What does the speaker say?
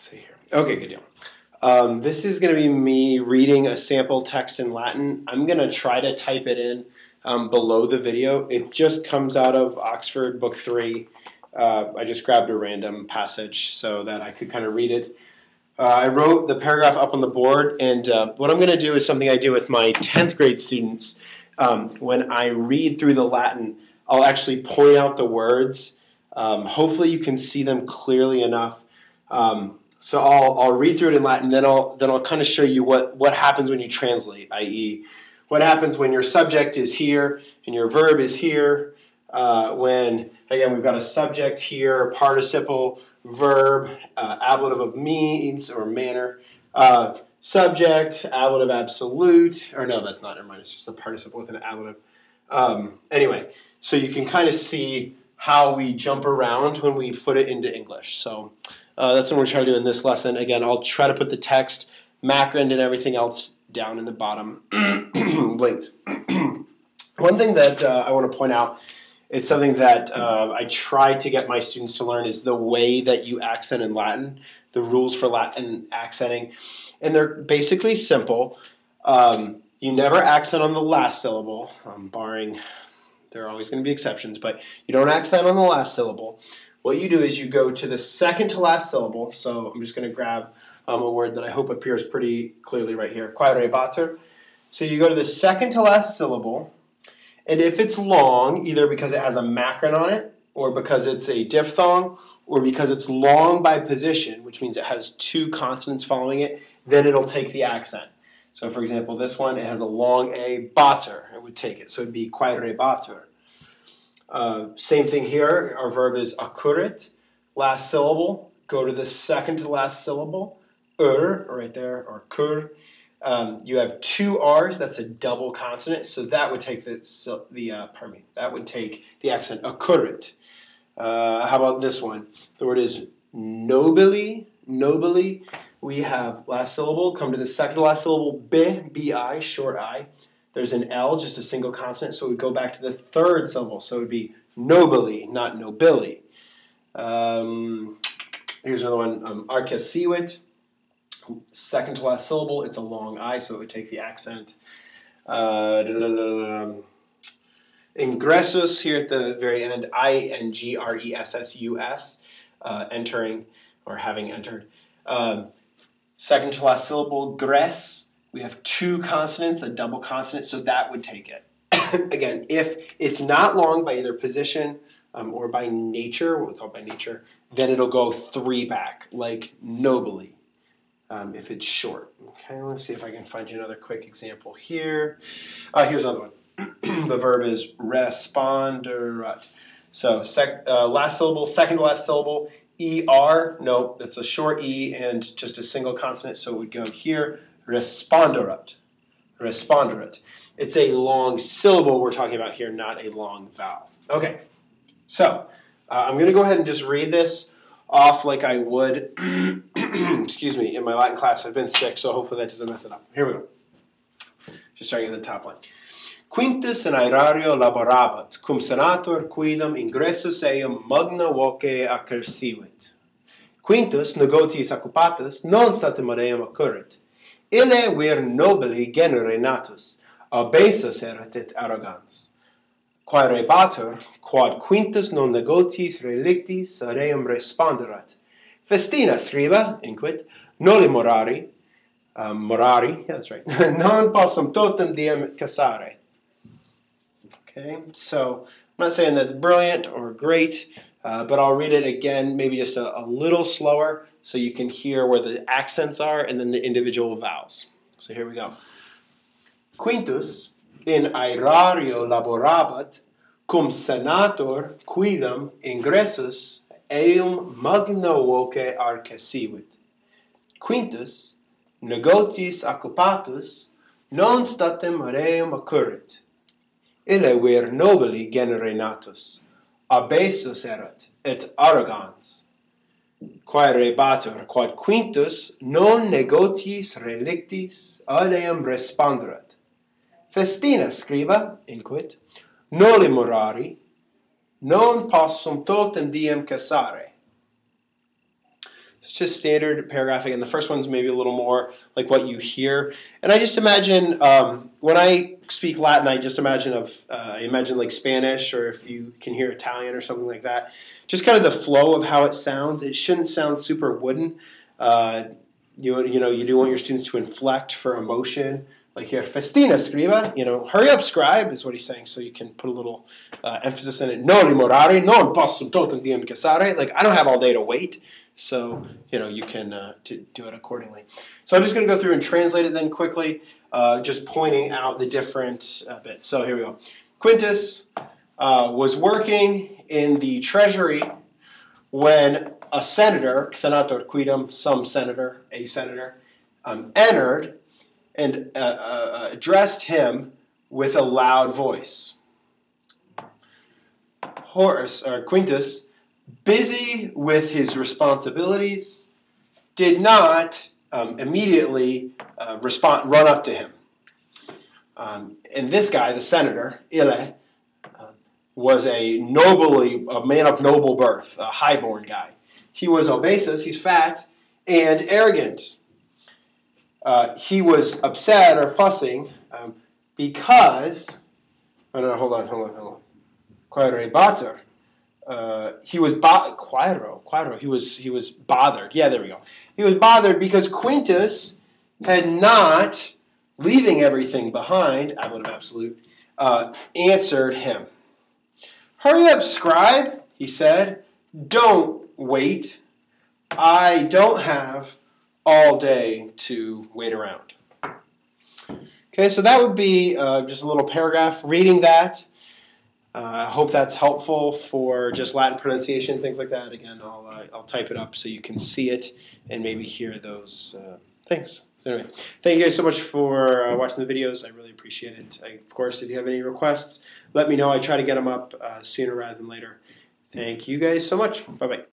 see here. Okay, good deal. This is going to be me reading a sample text in Latin. I'm going to try to type it in below the video. It just comes out of Oxford Book 3. I just grabbed a random passage so that I could kind of read it. I wrote the paragraph up on the board, and what I'm going to do is something I do with my 10th grade students. When I read through the Latin, I'll actually point out the words. Hopefully you can see them clearly enough. So I'll read through it in Latin, then I'll kind of show you what happens when you translate, i.e. what happens when your subject is here and your verb is here, when, again, we've got a subject here, participle, verb, ablative of means or manner, subject, ablative absolute, or no, that's not, never mind, it's just a participle with an ablative. Anyway, so you can kind of see how we jump around when we put it into English. So that's what we're trying to do in this lesson. Again, I'll try to put the text, macrand, and everything else down in the bottom linked. One thing that I want to point out, it's something that I try to get my students to learn, is the way that you accent in Latin, the rules for Latin accenting. And they're basically simple. You never accent on the last syllable, barring, there are always going to be exceptions, but you don't accent on the last syllable. What you do is you go to the second to last syllable, so I'm just going to grab a word that I hope appears pretty clearly right here, quaerebatur. So you go to the second to last syllable, and if it's long, either because it has a macron on it, or because it's a diphthong, or because it's long by position, which means it has two consonants following it, then it'll take the accent. So for example, this one, it has a long A, bater, it would take it. So it would be quaerebatur. Same thing here, our verb is accurrit, last syllable, go to the second to last syllable, right there, or cur. You have two R's, that's a double consonant, so that would take that would take the accent, accurrit. How about this one? The word is nobili, nobili. We have last syllable, come to the second to last syllable, bi, bi, short I. There's an L, just a single consonant, so it would go back to the third syllable, so it would be nobili, not nobili. Here's another one, arcessere, second to last syllable, it's a long I, so it would take the accent. Ingressus, here at the very end, ingressus, entering, or having entered. Second to last syllable, gres, we have two consonants, a double consonant, so that would take it. Again, if it's not long by either position or by nature, what we call by nature, then it'll go three back, like nobly, if it's short. Okay, let's see if I can find you another quick example here. Here's another one. The verb is responderat. So last syllable, second to last syllable, ER, no, that's a short E and just a single consonant, so it would go here, responderat, responderat. It's a long syllable we're talking about here, not a long vowel. Okay, so I'm going to go ahead and just read this off like I would, excuse me, in my Latin class. I've been sick, so hopefully that doesn't mess it up. Here we go. Just starting at the top line. Quintus in aerario laborabat, cum senator quidam ingressus eum magna voce accersivit. Quintus negotiis occupatus non statim eum accurrit. Ille vir nobili genere natus, obesus erat et arrogans. Quaerebatur, quod Quintus non negotiis relictis eum responderat. Festina scriba, inquit, noli morari, morari, yeah, that's right, non possum totem diem cessare. Okay, so I'm not saying that's brilliant or great, but I'll read it again, maybe just a little slower, so you can hear where the accents are and then the individual vowels. So here we go. Quintus in aerario laborabat, cum senator quidam ingressus eum magna voce arcessivit. Quintus negotiis occupatus non statim reum accurrit. Ille vir nobili genere natus, obesus erat, et arrogans. Quaerebatur, quod Quintus non negotiis relictis eum responderat. Festina scriba, inquit, noli morari, non possum totem diem cessare. It's just standard paragraphing, and the first one's maybe a little more like what you hear. And I just imagine, when I speak Latin, I just imagine like Spanish, or if you can hear Italian or something like that, just kind of the flow of how it sounds. It shouldn't sound super wooden. You do want your students to inflect for emotion. Like here, festina, scriba, hurry up, scribe, is what he's saying, so you can put a little emphasis in it. Non morari, non posso totum diem cessare. Like, I don't have all day to wait, so, you can do it accordingly. So I'm just going to go through and translate it then quickly, just pointing out the different bits. So here we go. Quintus was working in the treasury when a senator, senator quidam, some senator, a senator, entered and addressed him with a loud voice. Horace, or Quintus, busy with his responsibilities, did not immediately run up to him. And this guy, the senator, ille, was a man of noble birth, a highborn guy. He was obesus, he's fat, and arrogant. He was upset or fussing because, hold on. Quaerere batter. He was bothered. Yeah, there we go. He was bothered because Quintus had not, leaving everything behind, ablative absolute, answered him. Hurry up, scribe, he said. Don't wait. I don't have all day to wait around. Okay, so that would be just a little paragraph reading that. I hope that's helpful for just Latin pronunciation, things like that. Again, I'll type it up so you can see it and maybe hear those things. So anyway, thank you guys so much for watching the videos. I really appreciate it. Of course, if you have any requests, let me know. I try to get them up sooner rather than later. Thank you guys so much. Bye-bye.